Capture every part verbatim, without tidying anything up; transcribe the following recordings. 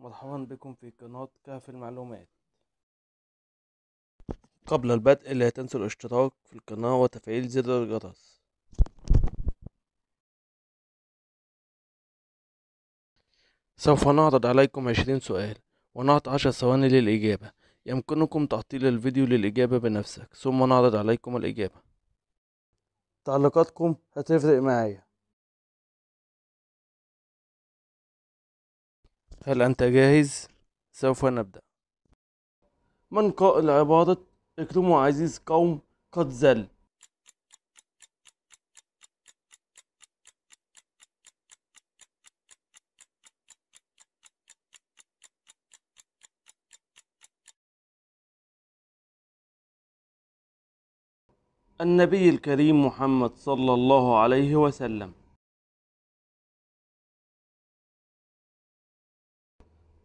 مرحبا بكم في قناة كهف المعلومات. قبل البدء لا تنسوا الاشتراك في القناة وتفعيل زر الجرس. سوف نعرض عليكم عشرين سؤال ونعطي عشر ثواني للإجابة. يمكنكم تعطيل الفيديو للإجابة بنفسك ثم نعرض عليكم الإجابة. تعليقاتكم هتفرق معايا. هل أنت جاهز؟ سوف نبدأ. من قائل عبارة اكرموا عزيز قوم قد زل؟ النبي الكريم محمد صلى الله عليه وسلم.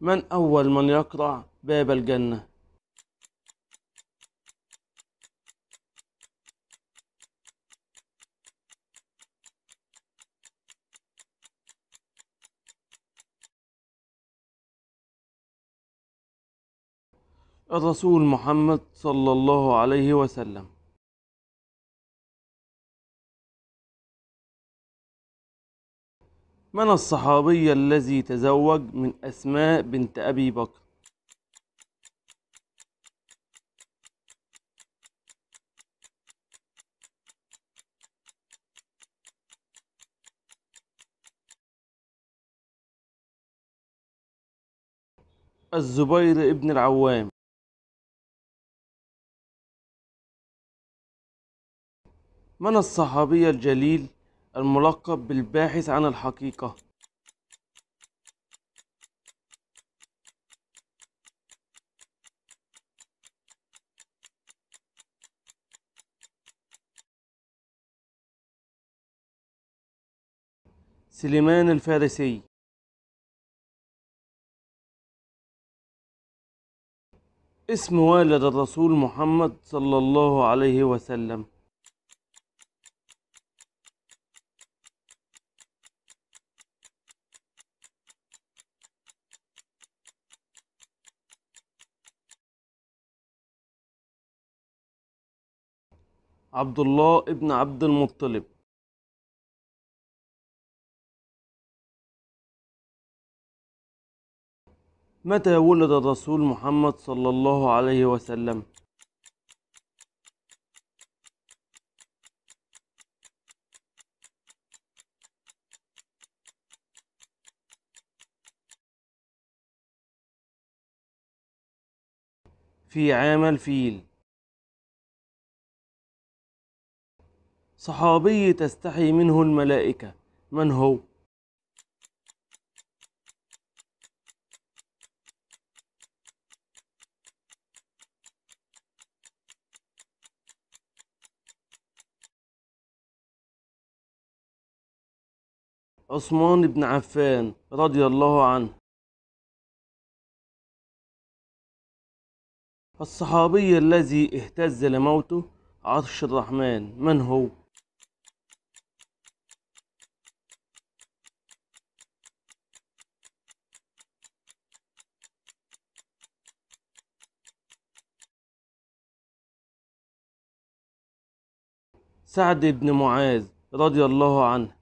من أول من يقرع باب الجنة؟ الرسول محمد صلى الله عليه وسلم. من الصحابي الذي تزوج من أسماء بنت أبي بكر؟ الزبير بن العوام. من الصحابي الجليل الملقب بالباحث عن الحقيقة؟ سلمان الفارسي. اسم والد الرسول محمد صلى الله عليه وسلم. عبد الله بن عبد المطلب. متى ولد الرسول محمد صلى الله عليه وسلم؟ في عام الفيل. صحابي تستحي منه الملائكة، من هو؟ عثمان بن عفان رضي الله عنه. الصحابي الذي اهتز لموته عرش الرحمن، من هو؟ سعد بن معاذ رضي الله عنه.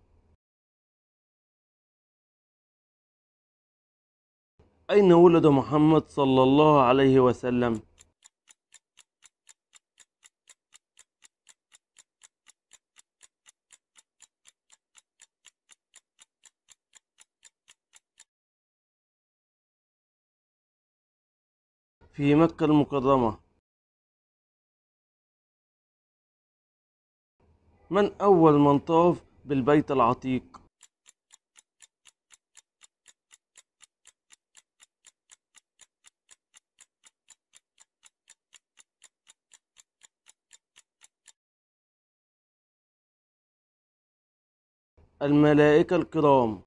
أين ولد محمد صلى الله عليه وسلم؟ في مكة المكرمة. من أول من طاف بالبيت العتيق؟ الملائكة الكرام.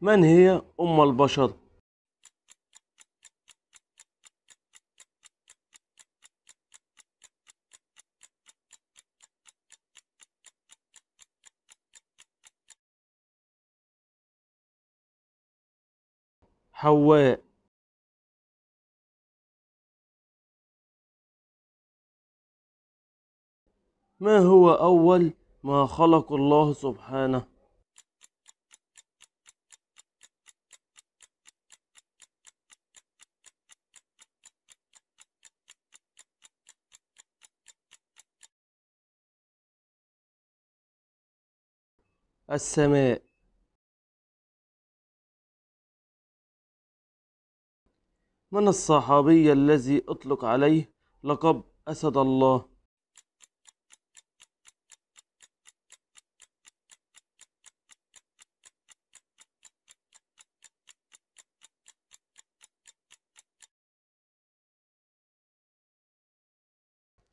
من هي أم البشر؟ حواء. ما هو أول ما خلق الله سبحانه؟ السماء. من الصحابي الذي أطلق عليه لقب أسد الله؟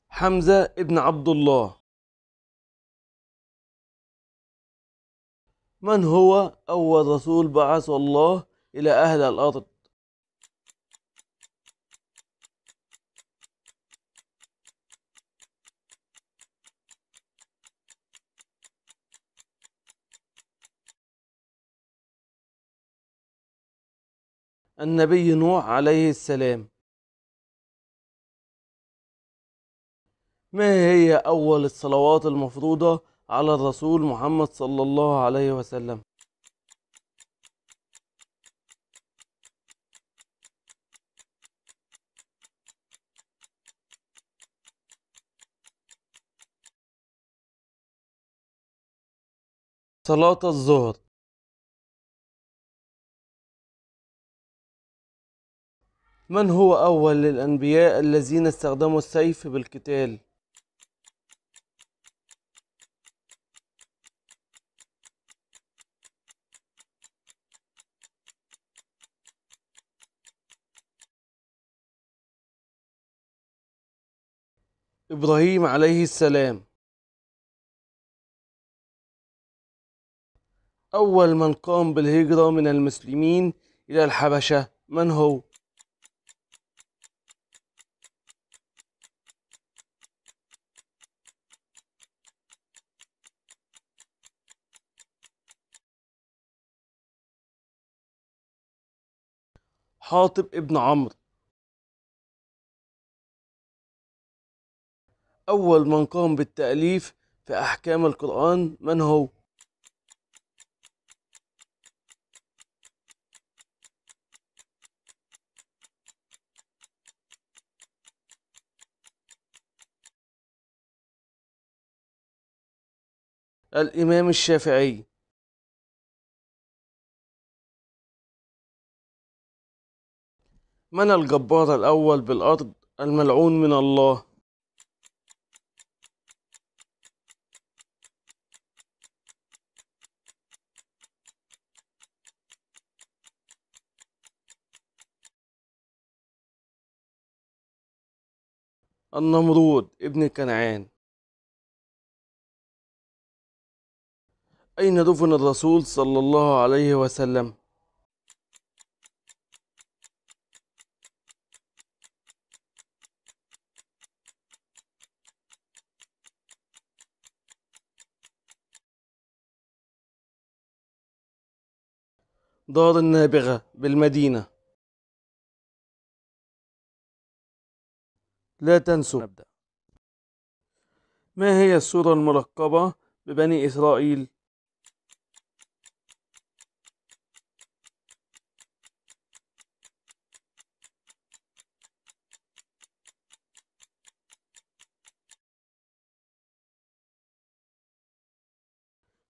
حمزة بن عبد الله. من هو أول رسول بعثه الله إلى أهل الأرض؟ النبي نوح عليه السلام. ما هي أول الصلوات المفروضة على الرسول محمد صلى الله عليه وسلم؟ صلاة الظهر. من هو أول الأنبياء الذين استخدموا السيف بالقتال؟ إبراهيم عليه السلام. أول من قام بالهجرة من المسلمين إلى الحبشة من هو؟ حاطب بن عمرو. أول من قام بالتأليف في أحكام القرآن من هو؟ الإمام الشافعي. من الجبار الأول بالأرض الملعون من الله؟ النمرود بن كنعان. أين دفن الرسول صلى الله عليه وسلم؟ دار النابغة بالمدينة. لا تنسوا نبدأ. ما هي السورة الملقبة ببني إسرائيل؟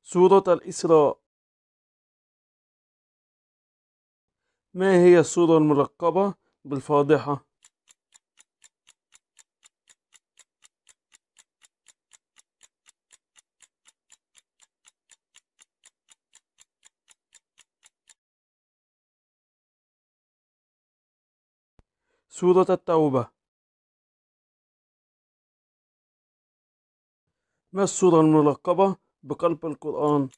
سورة الإسراء. ما هي السورة الملقبة بالفاضحة؟ سورة التوبة. ما السورة الملقبة بقلب القرآن؟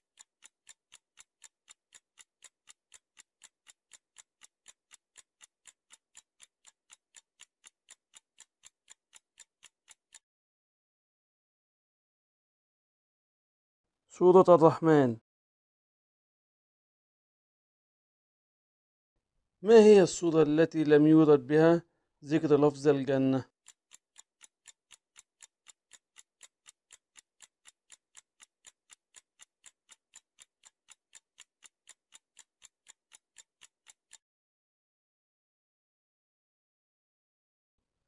سورة الرحمن. ما هي الصورة التي لم يورد بها ذكر لفظ الجنة؟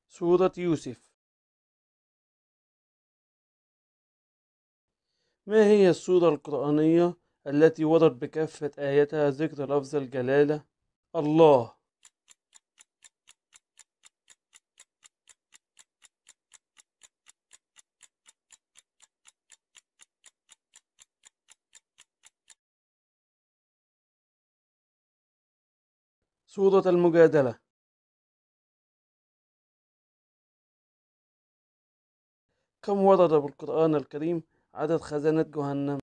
سورة يوسف. ما هي السورة القرآنية التي ورد بكافة آياتها ذكر لفظ الجلالة؟ الله. سورة المجادلة. كم ورد بالقرآن الكريم عدد خزانة جهنم؟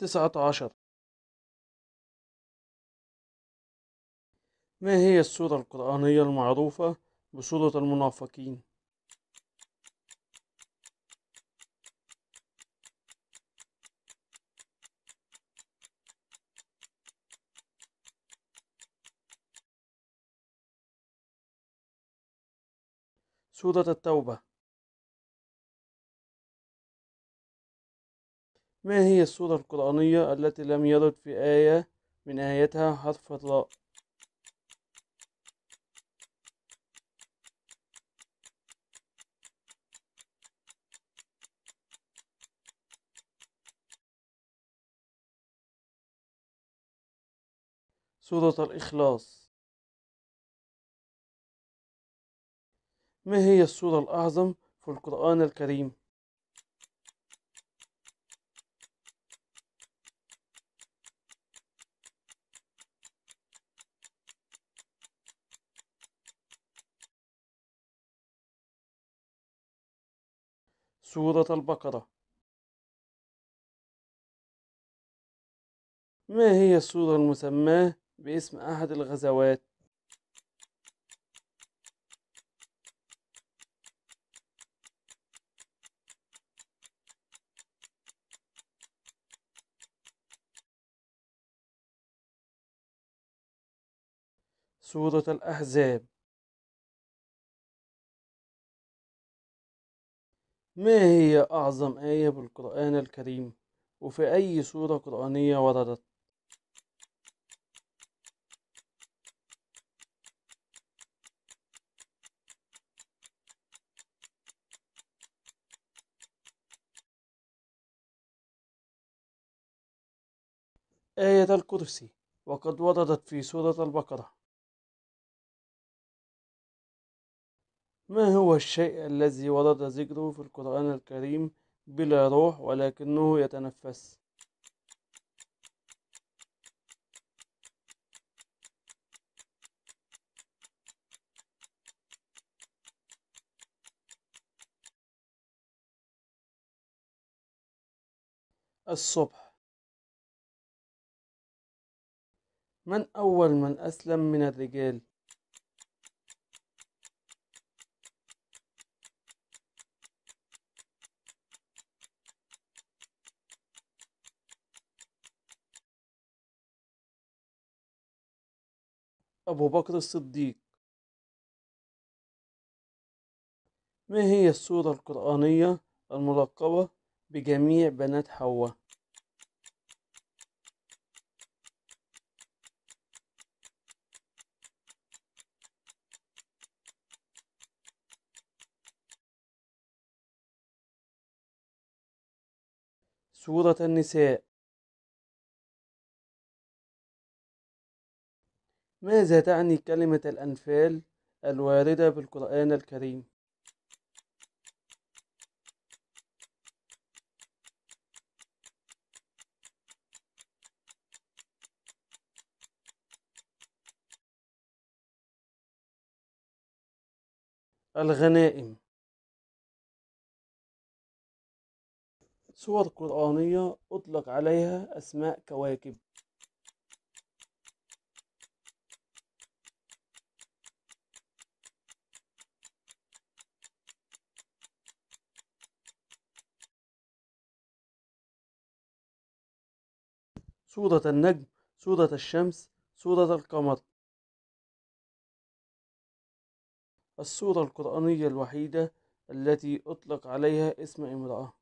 تسعة عشر. ما هي السورة القرآنية المعروفة بسورة المنافقين؟ سورة التوبة. ما هي السورة القرآنية التي لم يرد في آية من آياتها حرف الراء؟ سورة الإخلاص. ما هي السورة الأعظم في القرآن الكريم؟ سورة البقرة. ما هي السورة المسماة باسم أحد الغزوات؟ سورة الأحزاب. ما هي أعظم آية بالقرآن الكريم وفي أي سورة قرآنية وردت؟ آية الكرسي، وقد وردت في سورة البقرة. ما هو الشيء الذي ورد ذكره في القرآن الكريم بلا روح ولكنه يتنفس؟ الصبح. من أول من أسلم من الرجال؟ أبو بكر الصديق. ما هي السورة القرآنية الملقبة بجميع بنات حواء؟ سورة النساء. ماذا تعني كلمة الأنفال الواردة بالقرآن الكريم؟ الغنائم. سور قرآنية أطلق عليها أسماء كواكب. سورة النجم، سورة الشمس، سورة القمر. السورة القرآنية الوحيدة التي أطلق عليها اسم امرأة.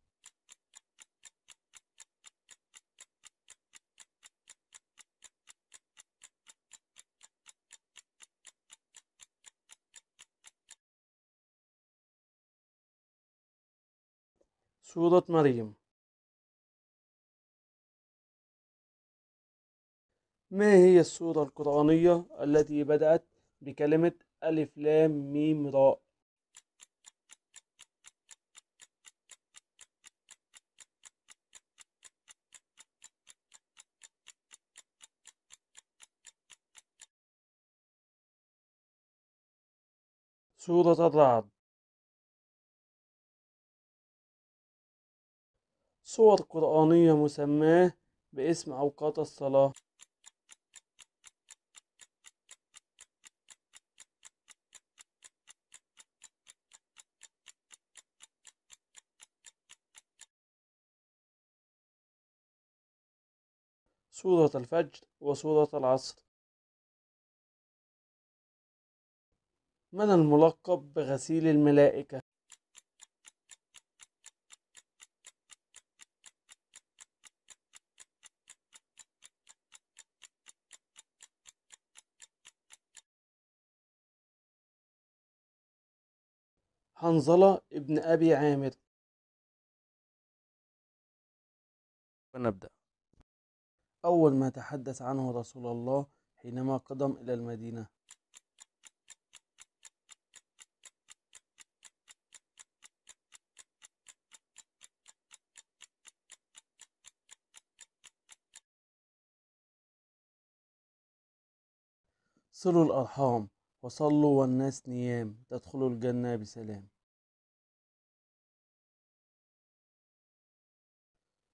سورة مريم. ما هي السورة القرآنية التي بدأت بكلمة ألف لام ميم راء؟ سورة الرعد. سور قرآنية مسماة باسم أوقات الصلاة. سورة الفجر وسورة العصر. من الملقب بغسيل الملائكة؟ حنظلة بن أبي عامر. ونبدأ. أول ما تحدث عنه رسول الله حينما قدم إلى المدينة. صلوا الأرحام وصلوا والناس نيام تدخلوا الجنة بسلام.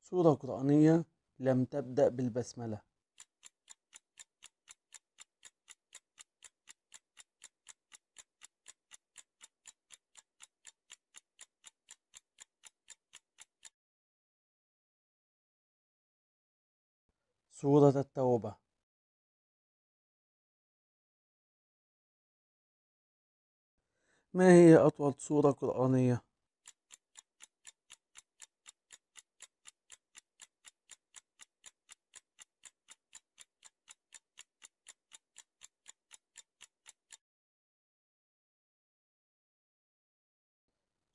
سورة قرآنية لم تبدأ بالبسملة. سورة التوبة. ما هي أطول سورة قرآنية؟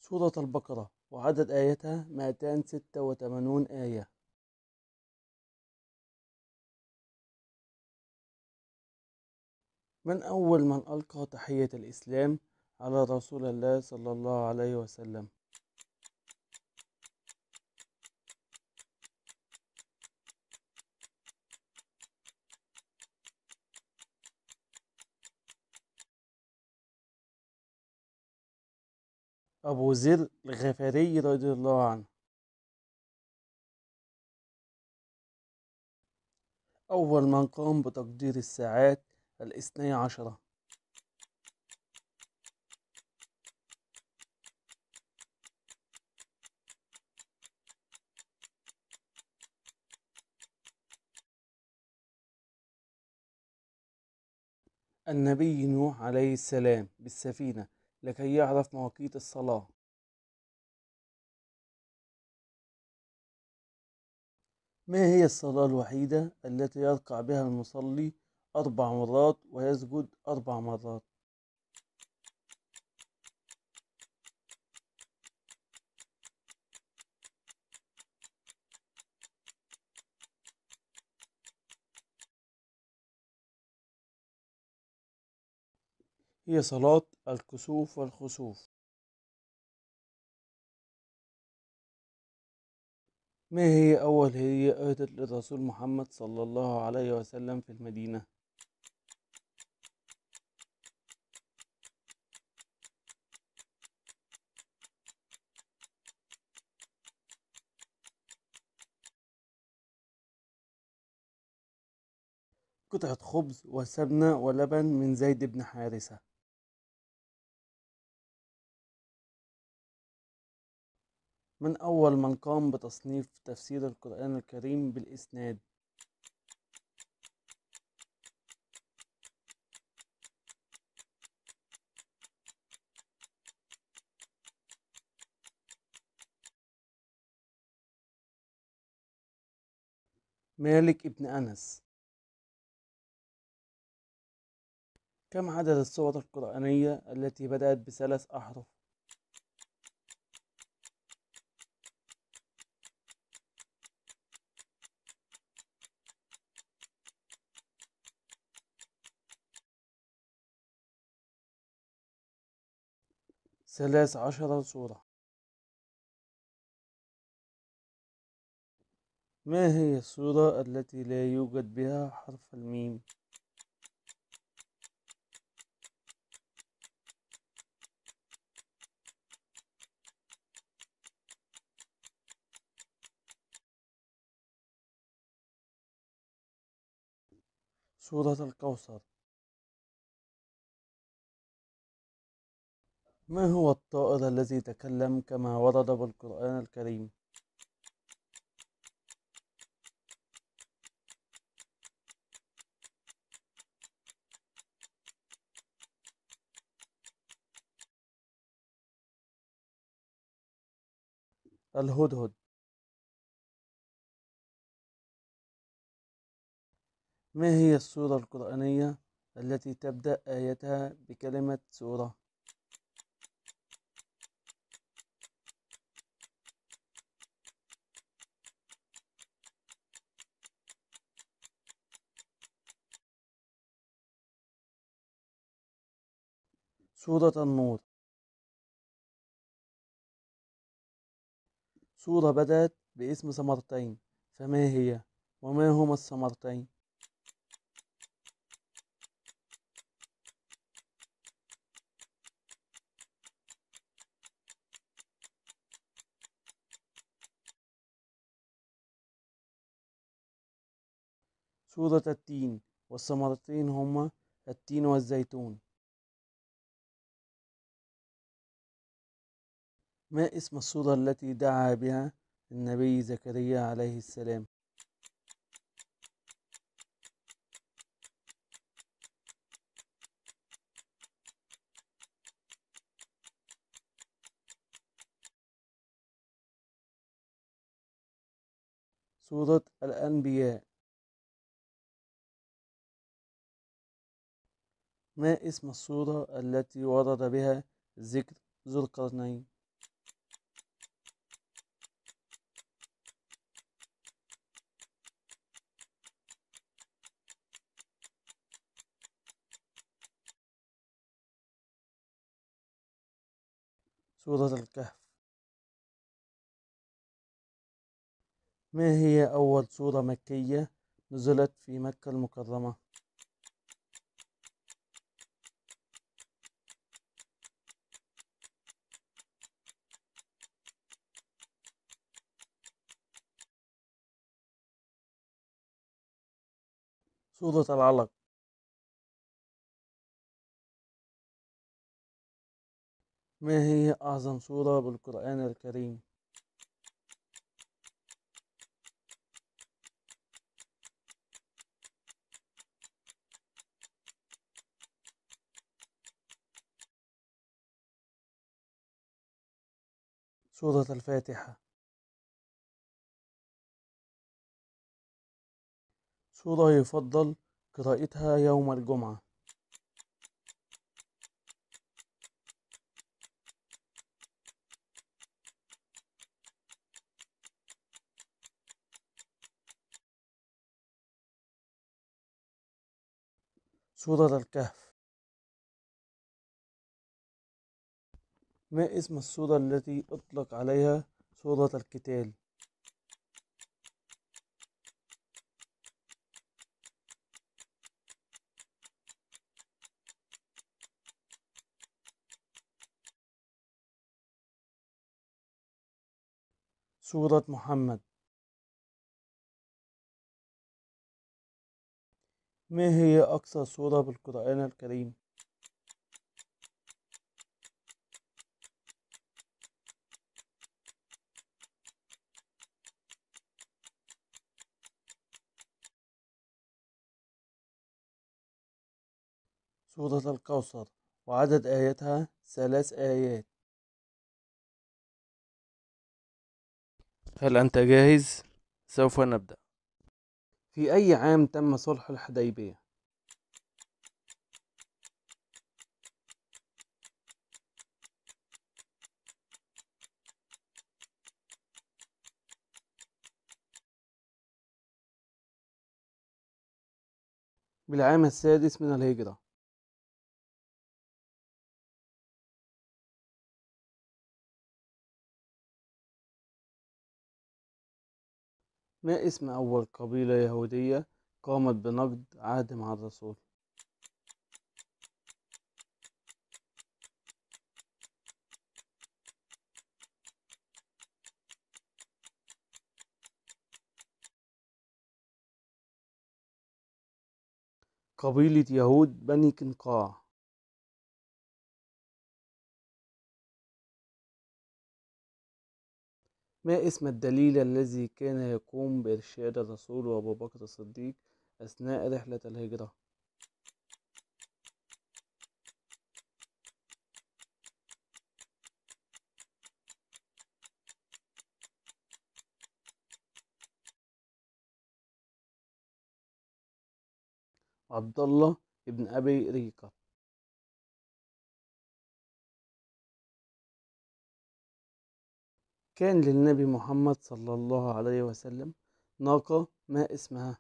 سورة البقرة وعدد آياتها مئتان وستة وثمانون آية. من أول من ألقى تحية الإسلام على رسول الله صلى الله عليه وسلم؟ أبو ذر الغفاري رضي الله عنه. أول من قام بتقدير الساعات الاثني عشرة. النبي نوح عليه السلام بالسفينة لكي يعرف مواقيت الصلاة. ما هي الصلاة الوحيدة التي يركع بها المصلي أربع مرات ويسجد أربع مرات؟ هي صلاة الكسوف والخسوف. ما هي أول هدية أهدت للرسول محمد صلى الله عليه وسلم في المدينة؟ قطعة خبز وسبنة ولبن من زيد بن حارثة. من أول من قام بتصنيف تفسير القرآن الكريم بالإسناد؟ مالك بن أنس. كم عدد السور القرآنية التي بدأت بثلاث أحرف؟ ثلاث عشرة سورة. ما هي السورة التي لا يوجد بها حرف الميم؟ سورة الكوثر. ما هو الطائر الذي تكلم كما ورد بالقرآن الكريم؟ الهدهد. ما هي السورة القرآنية التي تبدأ آيتها بكلمة سورة؟ سورة النور. سورة بدأت باسم ثمرتين، فما هي وما هما الثمرتين؟ سورة التين، والثمرتين هما التين والزيتون. ما اسم السورة التي دعا بها النبي زكريا عليه السلام؟ سورة الأنبياء. ما اسم السورة التي ورد بها ذكر ذو القرنين؟ سورة الكهف. ما هي أول سورة مكية نزلت في مكة المكرمة؟ سورة العلق. ما هي أعظم سورة بالقرآن الكريم؟ سورة الفاتحة. سورة يفضل قراءتها يوم الجمعة. سورة الكهف. ما اسم السورة التي أطلق عليها سورة القتال؟ سورة محمد. ما هي أقصى سورة بالقرآن الكريم؟ سورة الكوثر، وعدد آياتها ثلاث آيات. هل أنت جاهز؟ سوف نبدأ. في أي عام تم صلح الحديبية؟ بالعام السادس من الهجرة. ما اسم أول قبيلة يهودية قامت بنقد عهد مع الرسول؟ قبيلة يهود بني قنقاع. ما اسم الدليل الذي كان يقوم بإرشاد الرسول وأبو بكر الصديق أثناء رحلة الهجرة؟ عبد الله بن أبي ريقة. كان للنبي محمد صلى الله عليه وسلم ناقة ما اسمها؟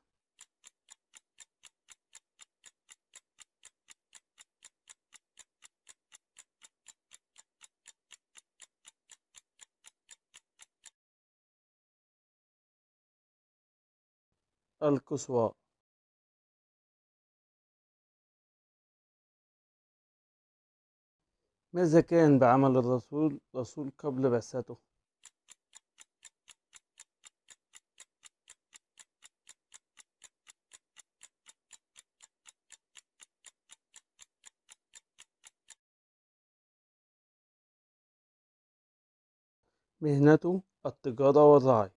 القسواء. ماذا كان بعمل الرسول رسول قبل بعثته؟ مهنته التجارة والرعي.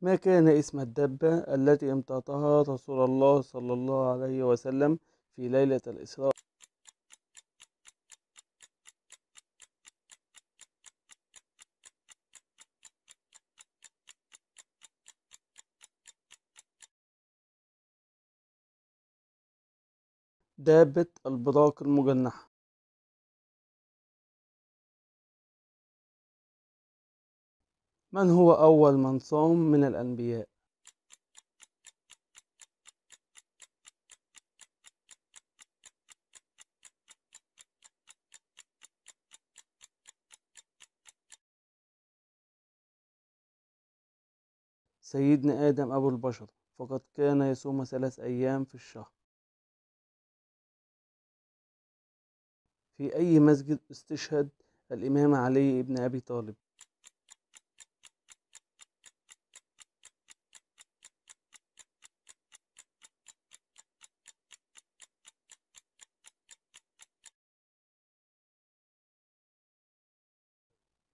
ما كان اسم الدبة التي امتطها رسول الله صلى الله عليه وسلم في ليلة الإسراء؟ دابة البراق المجنحة. من هو أول من صام من الأنبياء؟ سيدنا آدم أبو البشر، فقد كان يصوم ثلاث أيام في الشهر. في أي مسجد استشهد الإمام علي بن أبي طالب؟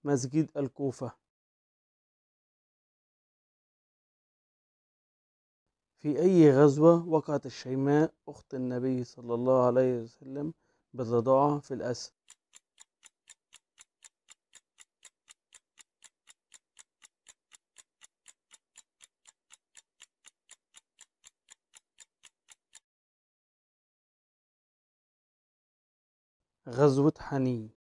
مسجد الكوفة. في أي غزوة وقعت الشيماء أخت النبي صلى الله عليه وسلم بالرضاعة في الأسد؟ غزوة حنين.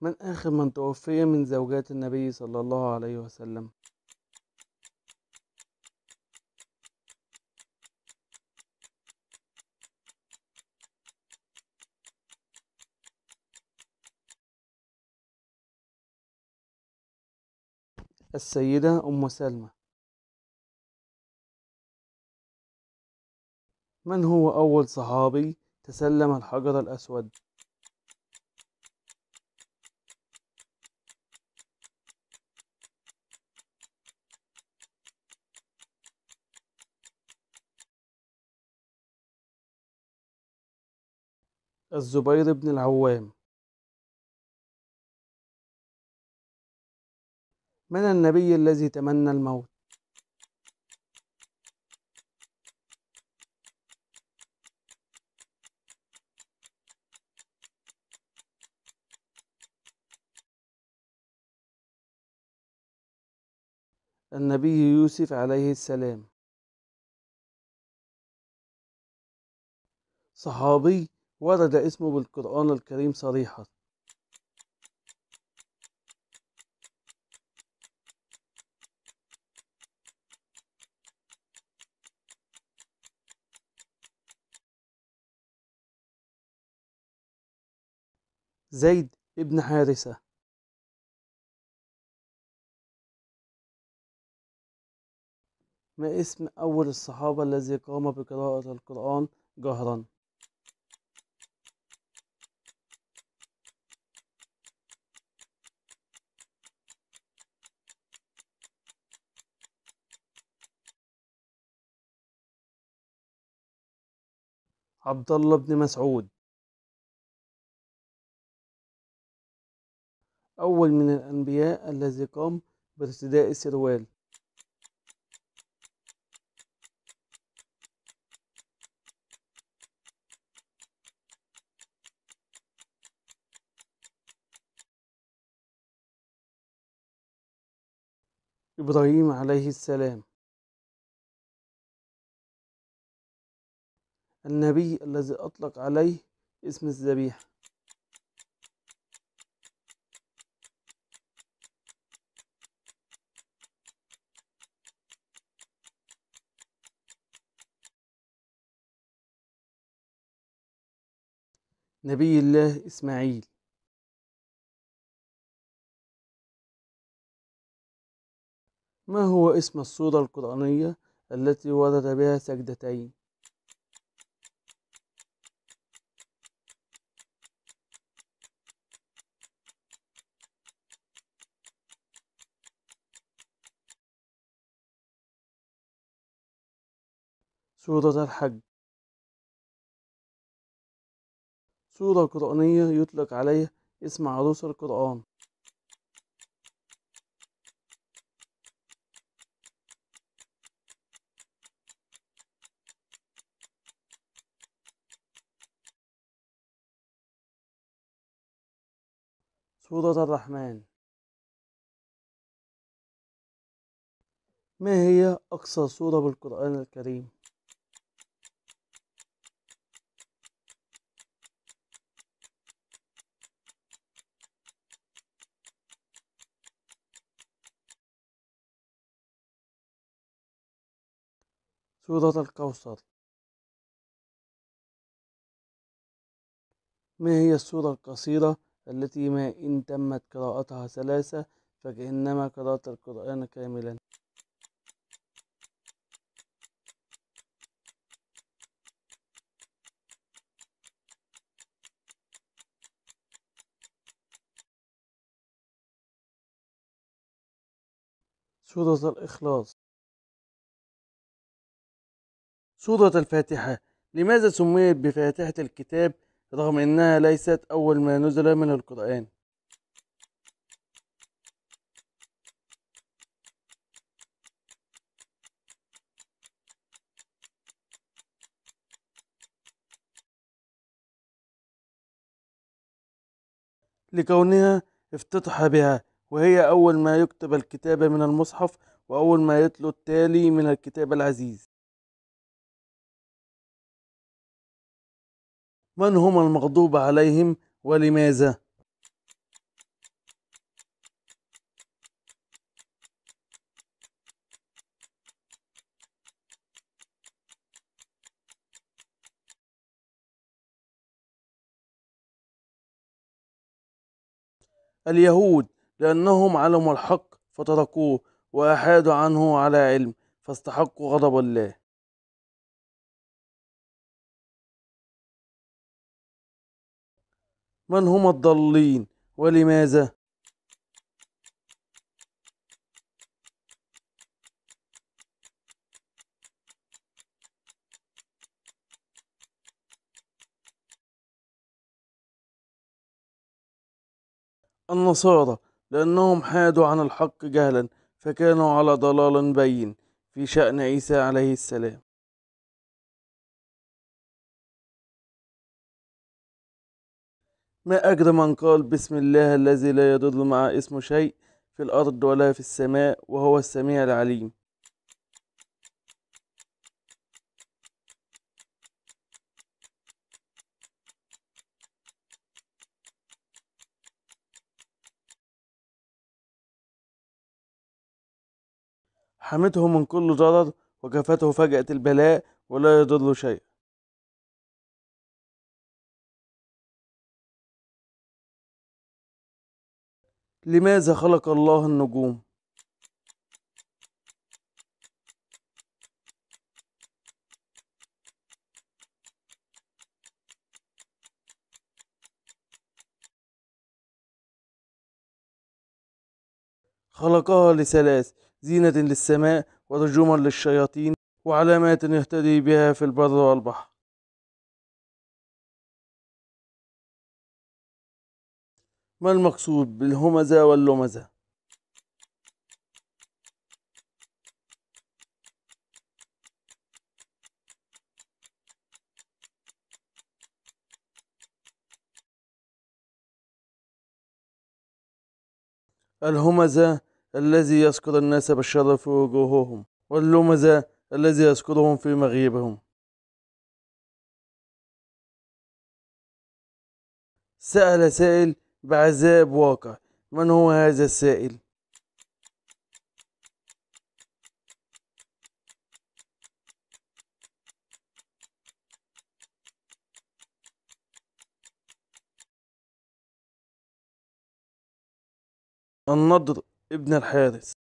من آخر من توفي من زوجات النبي صلى الله عليه وسلم؟ السيدة أم سلمة. من هو أول صحابي تسلم الحجر الأسود؟ الزبير بن العوام. من النبي الذي تمنى الموت؟ النبي يوسف عليه السلام. صحابي ورد اسمه بالقرآن الكريم صريحة. زيد بن حارثة. ما اسم أول الصحابة الذي قام بقراءة القرآن جهرا؟ عبدالله بن مسعود. أول من الأنبياء الذي قام بارتداء السروال. إبراهيم عليه السلام. النبي الذي أطلق عليه اسم الذبيح. نبي الله إسماعيل. ما هو اسم السورة القرآنية التي ورد بها سجدتين؟ سورة الحج. سورة قرآنية يطلق عليها اسم عروس القرآن. سورة الرحمن. ما هي أقصر سورة بالقرآن الكريم؟ سورة الكوثر. ما هي السورة القصيرة التي ما إن تمت قراءتها ثلاثة فكأنما قرأت القرآن كاملا؟ سورة الإخلاص. سورة الفاتحة لماذا سميت بفاتحة الكتاب رغم أنها ليست أول ما نزل من القرآن؟ لكونها افتتح بها وهي أول ما يكتب الكتاب من المصحف وأول ما يتلو التالي من الكتاب العزيز. من هم المغضوب عليهم ولماذا؟ اليهود لأنهم علموا الحق فتركوه وأحادوا عنه على علم فاستحقوا غضب الله. من هم الضالين ولماذا؟ النصارى لأنهم حادوا عن الحق جهلا فكانوا على ضلال بين في شأن عيسى عليه السلام. ما أجر من قال بسم الله الذي لا يضر مع اسمه شيء في الأرض ولا في السماء، وهو السميع العليم. حمته من كل ضرر وكفته فجأة البلاء ولا يضر شيء. لماذا خلق الله النجوم؟ خلقها لثلاث: زينة للسماء، ورجوما للشياطين، وعلامات يهتدي بها في البر والبحر. ما المقصود بالهمزة واللمزة؟ الهمزة الذي يذكر الناس بالشر في وجوههم، واللمزة الذي يذكرهم في مغيبهم. سأل سائل بعذاب واقع، من هو هذا السائل؟ النضر بن الحارث.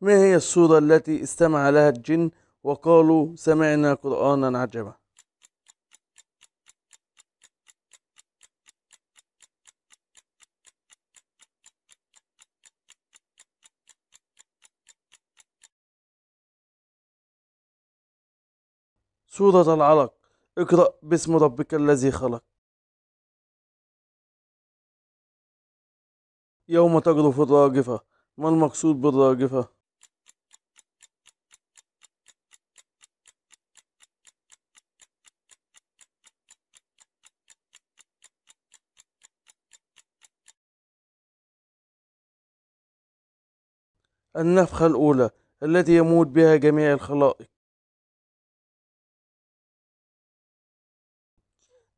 ما هي السورة التي استمع لها الجن وقالوا سمعنا قرآنا عجبا؟ سورة العلق. اقرأ باسم ربك الذي خلق. يوم تجرف الراجفة. ما المقصود بالراجفة؟ النفخة الأولى التي يموت بها جميع الخلائق.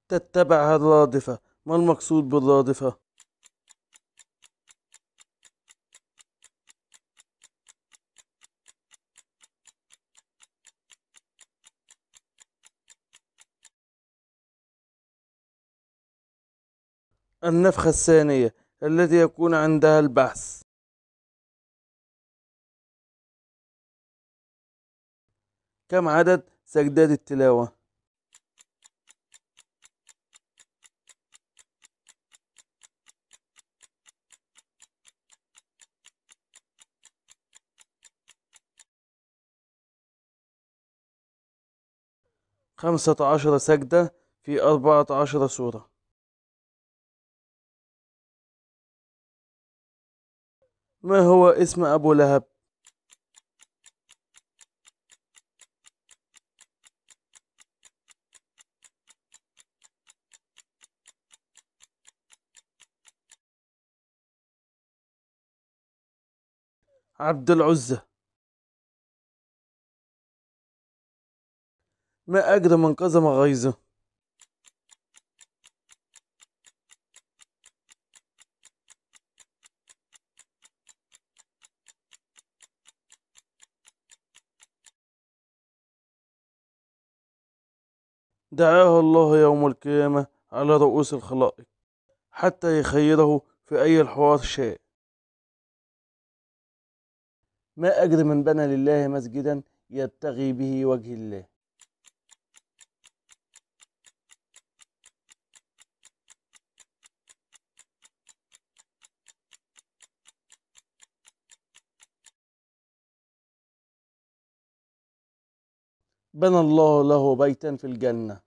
تتبعها الرادفة. ما المقصود بالرادفة؟ النفخة الثانية التي يكون عندها البعث. كم عدد سجدات التلاوة؟ خمسة عشر سجدة في أربعة عشر سورة. ما هو اسم أبو لهب؟ عبد العزة. ما أجرى من قزم غيظه؟ دعاه الله يوم القيامة على رؤوس الخلائق حتى يخيره في أي الحوار شاء. ما أجر من بنى لله مسجدا يبتغي به وجه الله؟ بنى الله له بيتا في الجنة.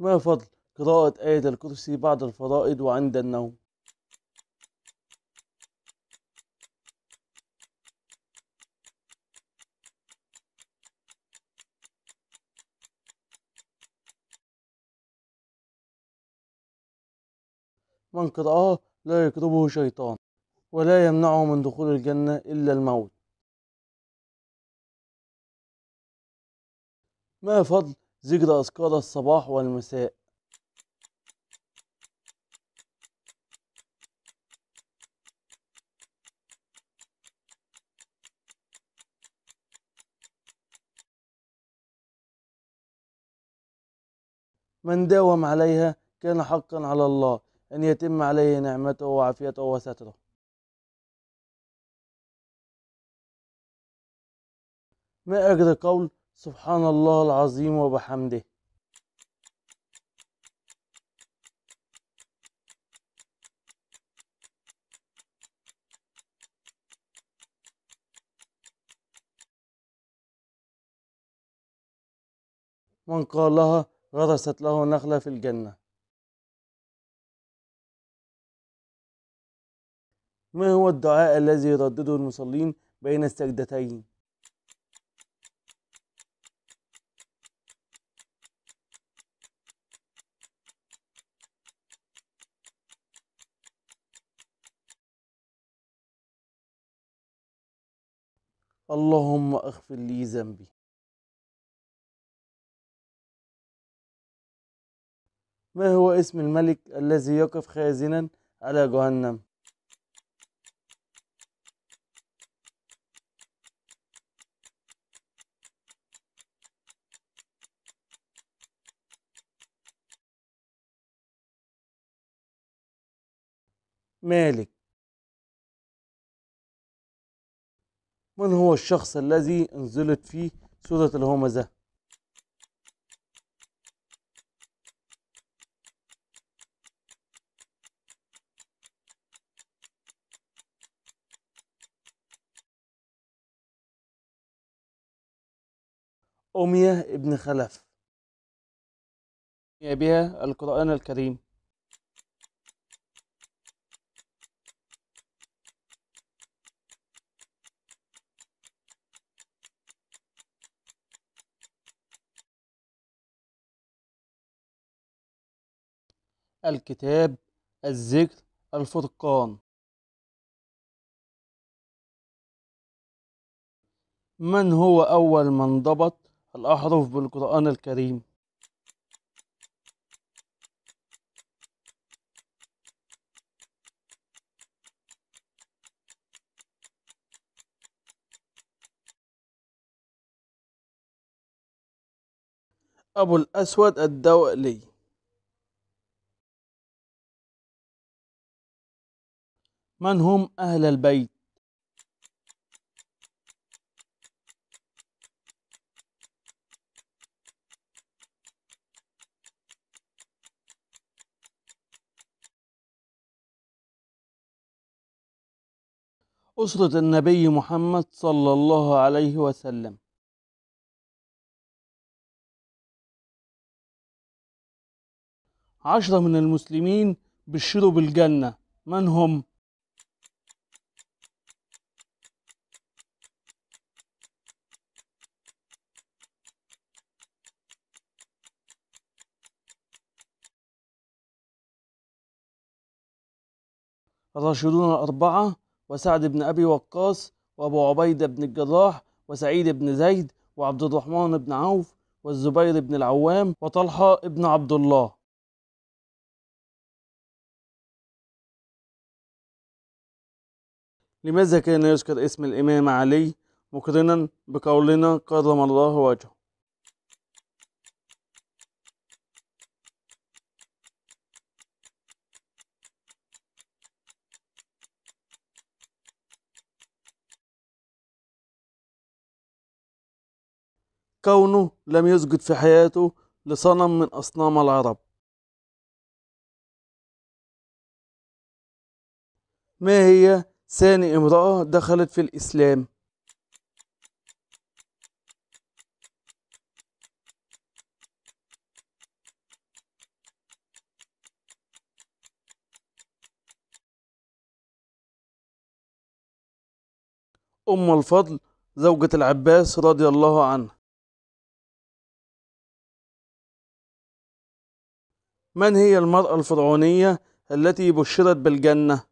ما فضل قراءة آية الكرسي بعد الفرائض وعند النوم؟ من قرأه لا يقربه شيطان ولا يمنعه من دخول الجنة إلا الموت. ما فضل ذكر أذكار الصباح والمساء؟ من داوم عليها كان حقا على الله أن يتم عليه نعمته وعافيته وستره. ما أجر قول سبحان الله العظيم وبحمده؟ من قالها غرست له نخلة في الجنة. ما هو الدعاء الذي يردده المصلين بين السجدتين؟ اللهم اغفر لي ذنبي. ما هو اسم الملك الذي يقف خازنا على جهنم؟ مالك. من هو الشخص الذي انزلت فيه سورة الهمزة؟ أمية بن خلف. بها القرآن الكريم. الكتاب، الذكر، الفرقان. من هو أول من ضبط الأحرف بالقرآن الكريم؟ أبو الأسود الدؤلي. من هم أهل البيت؟ أسرة النبي محمد صلى الله عليه وسلم. عشرة من المسلمين بشروا بالجنة، من هم؟ الراشدون الأربعة وسعد بن أبي وقاص وأبو عبيدة بن الجراح وسعيد بن زيد وعبد الرحمن بن عوف والزبير بن العوام وطلحة بن عبد الله. لماذا كان يذكر اسم الإمام علي مقرنا بقولنا كرم الله وجهه؟ كونه لم يسجد في حياته لصنم من أصنام العرب. ما هي ثاني امرأة دخلت في الإسلام؟ أم الفضل زوجة العباس رضي الله عنه. من هي المرأة الفرعونية التي بشرت بالجنة.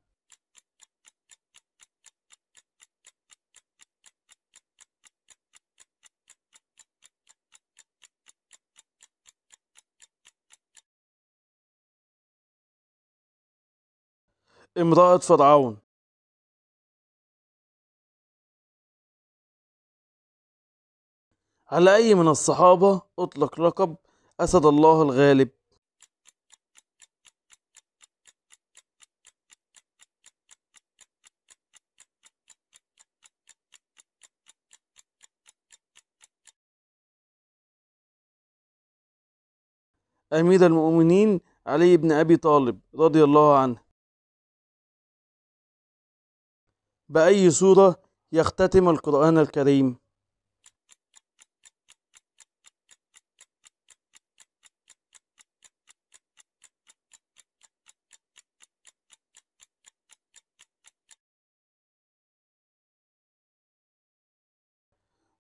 امرأة فرعون. على أي من الصحابة أطلق لقب أسد الله الغالب؟ أمير المؤمنين علي بن أبي طالب رضي الله عنه. بأي سورة يختتم القرآن الكريم؟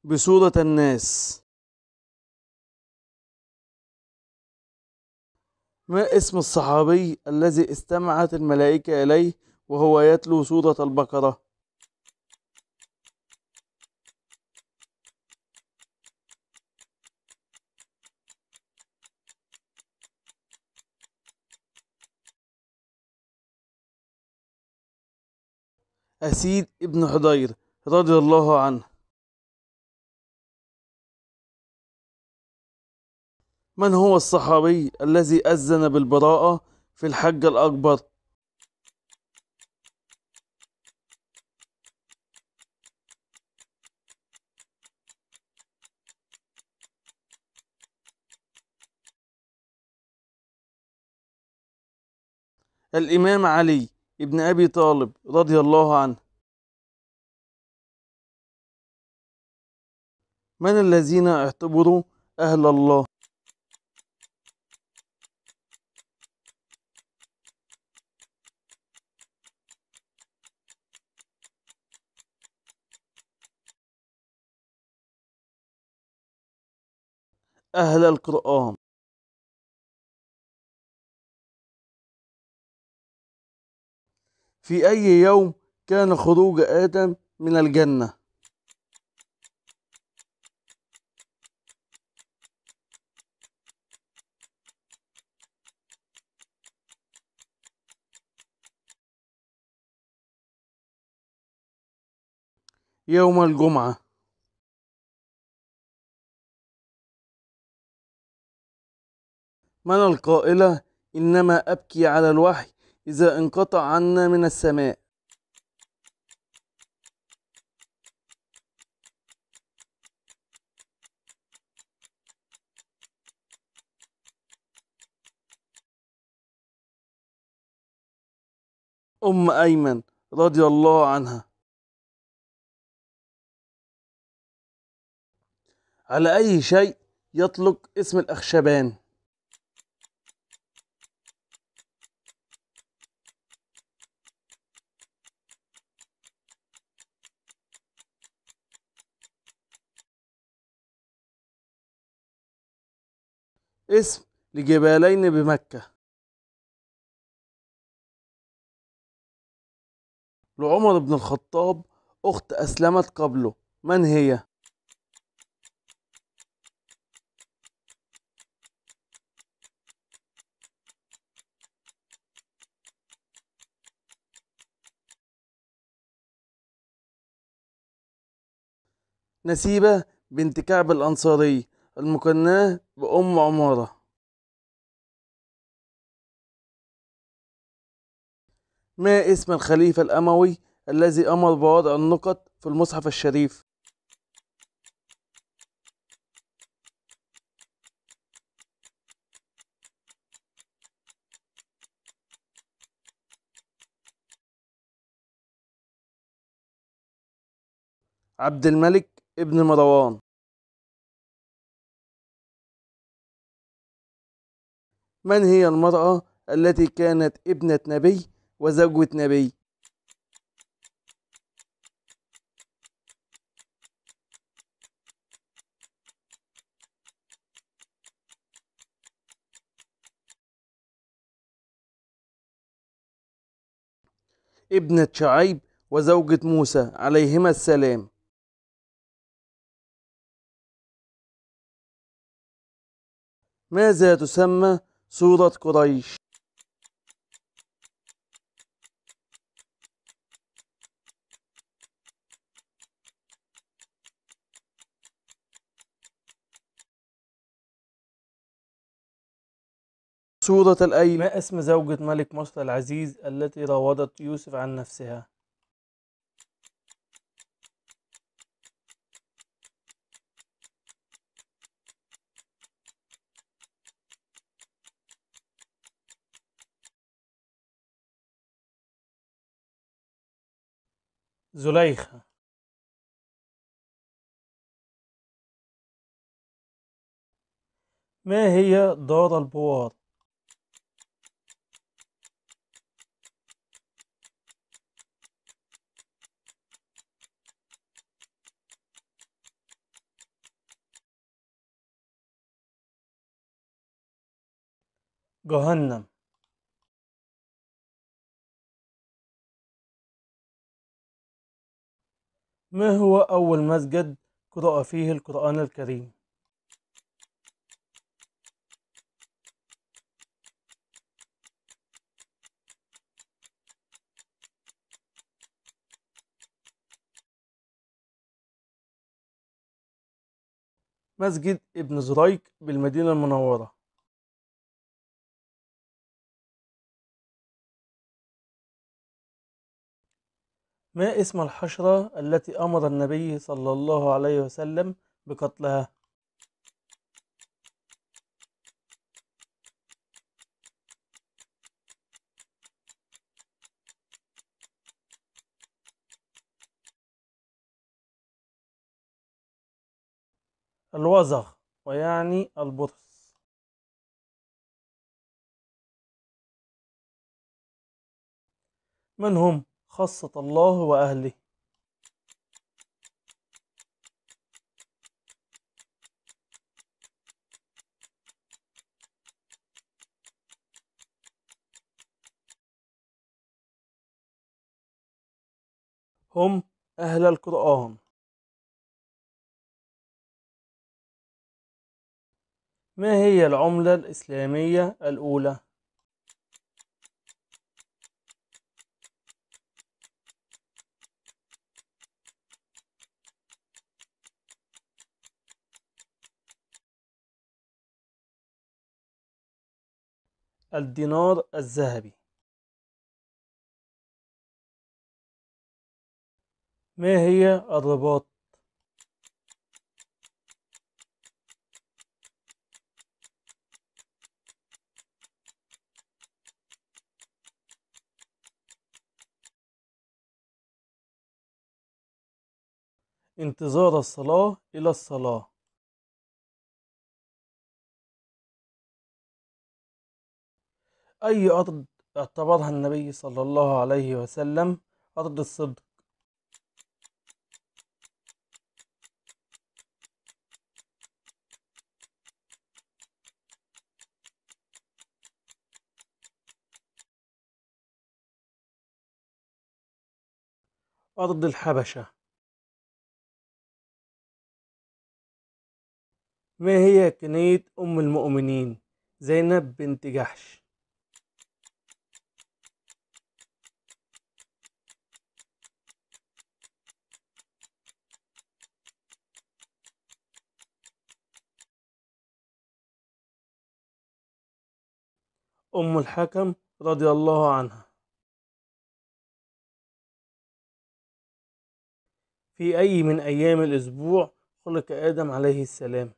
بسورة الناس. ما اسم الصحابي الذي استمعت الملائكة إليه وهو يتلو سورة البقرة؟ أسيد بن حضير رضي الله عنه. من هو الصحابي الذي أذن بالبراءة في الحج الأكبر؟ الإمام علي ابن أبي طالب رضي الله عنه. من الذين اعتبروا أهل الله؟ أهل القرآن. في أي يوم كان خروج آدم من الجنة؟ يوم الجمعة. من القائلة إنما أبكي على الوحي إذا انقطع عنا من السماء؟ أم أيمن رضي الله عنها. على أي شيء يطلق اسم الأخشبان؟ اسم لجبالين بمكة. لعمر بن الخطاب أخت أسلمت قبله، من هي؟ نسيبة بنت كعب الأنصاري المكناه بأم عمارة. ما اسم الخليفة الأموي الذي أمر بوضع النقط في المصحف الشريف؟ عبد الملك بن مروان. من هي المرأة التي كانت ابنة نبي وزوجة نبي؟ ابنة شعيب وزوجة موسى عليهما السلام. ماذا تسمى سورة قريش؟ سورة الأيل. ما اسم زوجة ملك مصر العزيز التي راودت يوسف عن نفسها؟ زليخة. ما هي دار البوار؟ جهنم. ما هو أول مسجد قرأ فيه القرآن الكريم؟ مسجد ابن زريق بالمدينة المنورة. ما اسم الحشرة التي أمر النبي صلى الله عليه وسلم بقتلها؟ الوزغ، ويعني البرص. من هم خاصة الله وأهله؟ هم أهل القرآن. ما هي العملة الإسلامية الأولى؟ الدينار الذهبي. ما هي الرباط؟ انتظار الصلاة إلى الصلاة. أي أرض اعتبرها النبي صلى الله عليه وسلم أرض الصدق؟ أرض الحبشة. ما هي كنية أم المؤمنين زينب بنت جحش؟ أم الحكم رضي الله عنها. في أي من أيام الأسبوع خلق آدم عليه السلام؟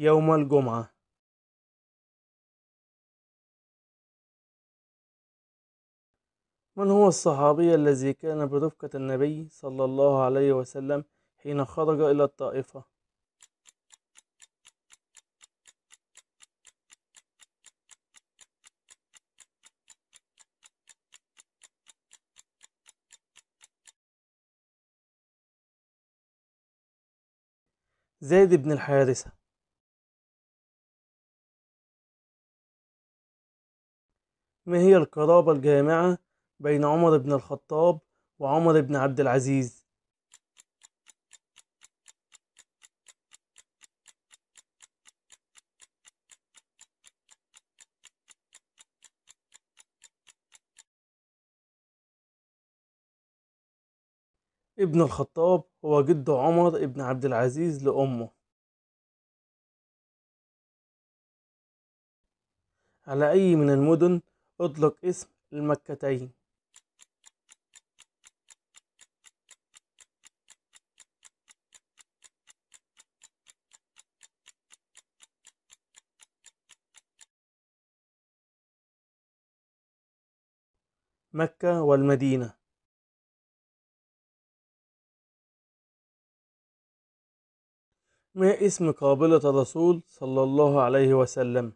يوم الجمعة. من هو الصحابي الذي كان برفقة النبي صلى الله عليه وسلم حين خرج إلى الطائفة؟ زيد بن الحارثة. ما هي القرابة الجامعة بين عمر بن الخطاب وعمر بن عبد العزيز؟ ابن الخطاب هو جد عمر بن عبد العزيز لأمه. على أي من المدن أطلق اسم المكتين؟ مكة والمدينة. ما اسم قابلة الرسول صلى الله عليه وسلم؟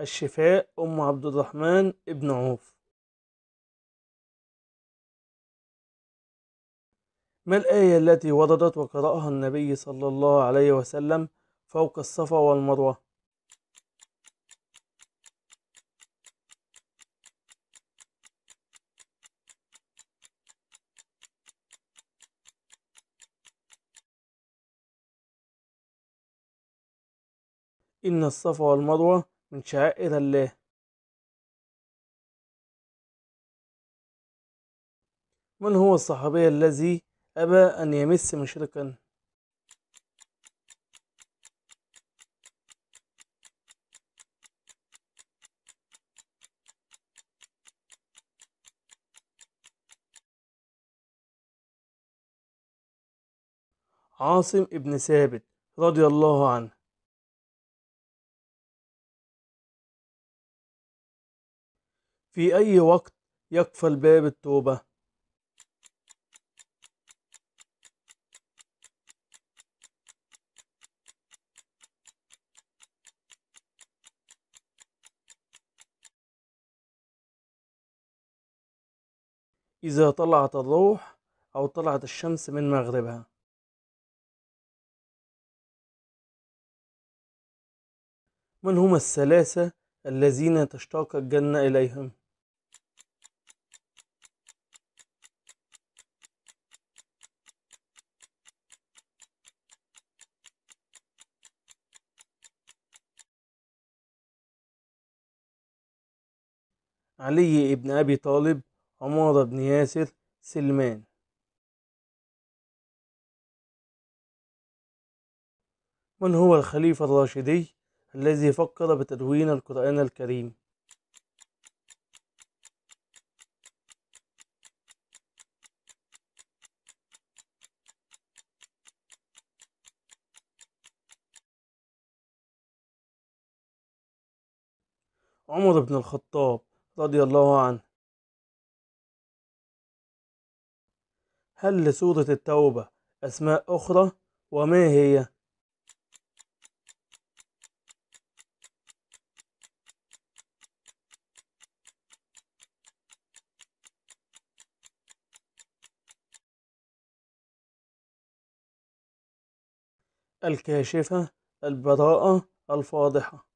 الشفاء أم عبد الرحمن ابن عوف. ما الآية التي وردت وقرأها النبي صلى الله عليه وسلم فوق الصفا والمروة؟ إن الصفا والمروة من شعائر الله. من هو الصحابي الذي أبى أن يمس مشركا؟ عاصم ابن ثابت رضي الله عنه. في أي وقت يقفل باب التوبة؟ إذا طلعت الروح أو طلعت الشمس من مغربها. من هم الثلاثة الذين تشتاق الجنة إليهم؟ علي بن أبي طالب، عمار بن ياسر، سلمان. من هو الخليفة الراشدي الذي فكر بتدوين القرآن الكريم؟ عمر بن الخطاب رضي الله عنه. هل لسورة التوبة أسماء أخرى وما هي؟ الكاشفة، البراءة، الفاضحة.